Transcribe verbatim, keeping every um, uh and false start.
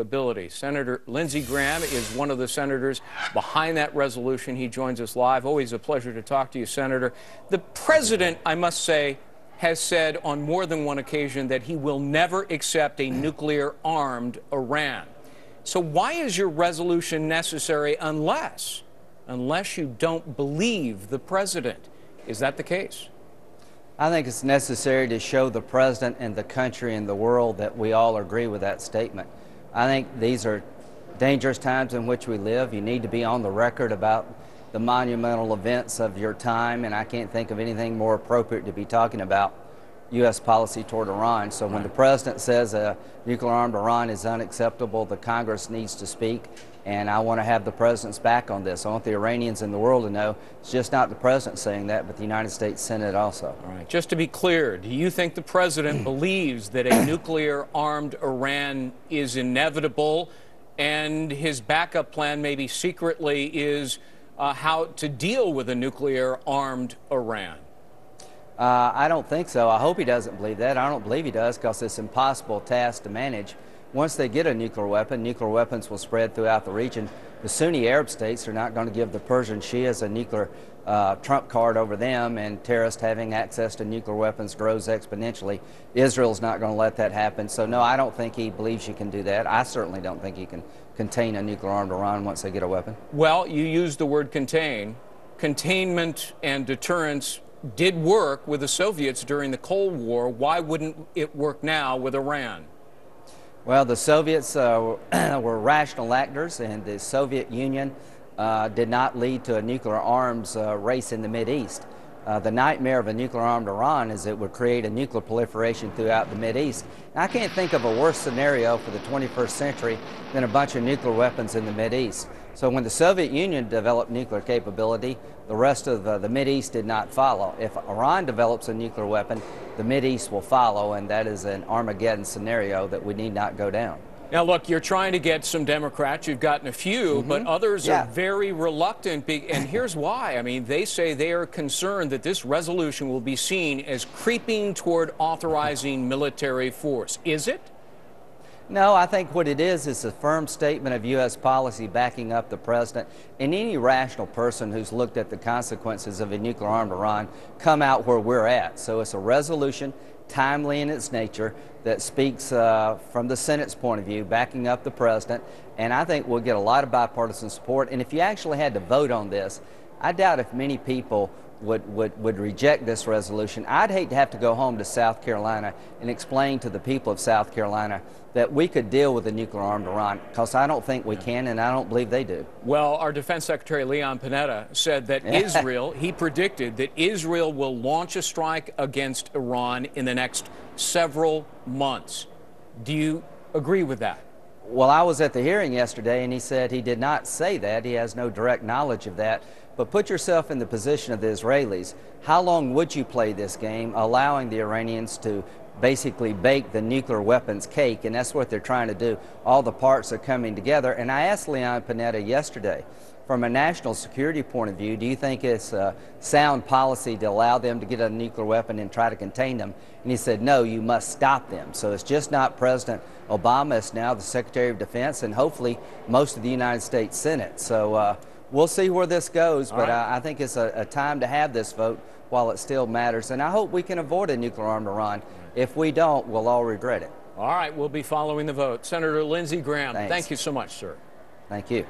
ability. Senator Lindsey Graham is one of the senators behind that resolution. He joins us live. Always a pleasure to talk to you, Senator. The president, I must say, has said on more than one occasion that he will never accept a nuclear-armed Iran. So why is your resolution necessary unless, unless you don't believe the president? Is that the case? I think it's necessary to show the president and the country and the world that we all agree with that statement. I think these are dangerous times in which we live. You need to be on the record about the monumental events of your time, and I can't think of anything more appropriate to be talking about U S policy toward Iran. So when the president says a nuclear-armed Iran is unacceptable, the Congress needs to speak, and I want to have the president's back on this. I want the Iranians and the world to know it's just not the president saying that, but the United States Senate also. All right. Just to be clear, do you think the president believes that a nuclear-armed Iran is inevitable, and his backup plan maybe secretly is Uh, how to deal with a nuclear-armed Iran? Uh, I don't think so. I hope he doesn't believe that. I don't believe he does, because it's an impossible task to manage. Once they get a nuclear weapon, nuclear weapons will spread throughout the region. The Sunni Arab states are not going to give the Persian Shias a nuclear uh, trump card over them, and terrorists having access to nuclear weapons grows exponentially. Israel's not going to let that happen. So, no, I don't think he believes he can do that. I certainly don't think he can contain a nuclear-armed Iran once they get a weapon. Well, you used the word contain. Containment and deterrence did work with the Soviets during the Cold War. Why wouldn't it work now with Iran? Well, the Soviets uh, were rational actors, and the Soviet Union uh, did not lead to a nuclear arms uh, race in the Mideast. Uh, the nightmare of a nuclear-armed Iran is it would create a nuclear proliferation throughout the Mideast. And I can't think of a worse scenario for the twenty-first century than a bunch of nuclear weapons in the Mideast. So when the Soviet Union developed nuclear capability, the rest of the, the Mideast did not follow. If Iran develops a nuclear weapon, the Mideast will follow, and that is an Armageddon scenario that we need not go down. Now, look, you're trying to get some Democrats. You've gotten a few, mm-hmm. but others yeah. are very reluctant. And here's why. I mean, they say they are concerned that this resolution will be seen as creeping toward authorizing military force. Is it? No, I think what it is is a firm statement of U S policy backing up the president. And any rational person who's looked at the consequences of a nuclear-armed Iran come out where we're at. So it's a resolution, timely in its nature, that speaks uh, from the Senate's point of view, backing up the president, and I think we'll get a lot of bipartisan support. And if you actually had to vote on this, I doubt if many people would, would, would reject this resolution. I'd hate to have to go home to South Carolina and explain to the people of South Carolina that we could deal with a nuclear-armed Iran, because I don't think we can, and I don't believe they do. Well, our Defense Secretary Leon Panetta said that Israel, he predicted that Israel will launch a strike against Iran in the next several months. Do you agree with that? Well, I was at the hearing yesterday, and he said he did not say that. He has no direct knowledge of that. But put yourself in the position of the Israelis. How long would you play this game, allowing the Iranians to basically bake the nuclear weapons cake? And that's what they're trying to do. All the parts are coming together. And I asked Leon Panetta yesterday, from a national security point of view, do you think it's uh, sound policy to allow them to get a nuclear weapon and try to contain them? And he said, no, you must stop them. So it's just not President Obama. It's now the Secretary of Defense and hopefully most of the United States Senate. So uh, we'll see where this goes, but right. I, I think it's a, a time to have this vote while it still matters. And I hope we can avoid a nuclear-armed Iran. If we don't, we'll all regret it. All right, we'll be following the vote. Senator Lindsey Graham, thanks. Thank you so much, sir. Thank you.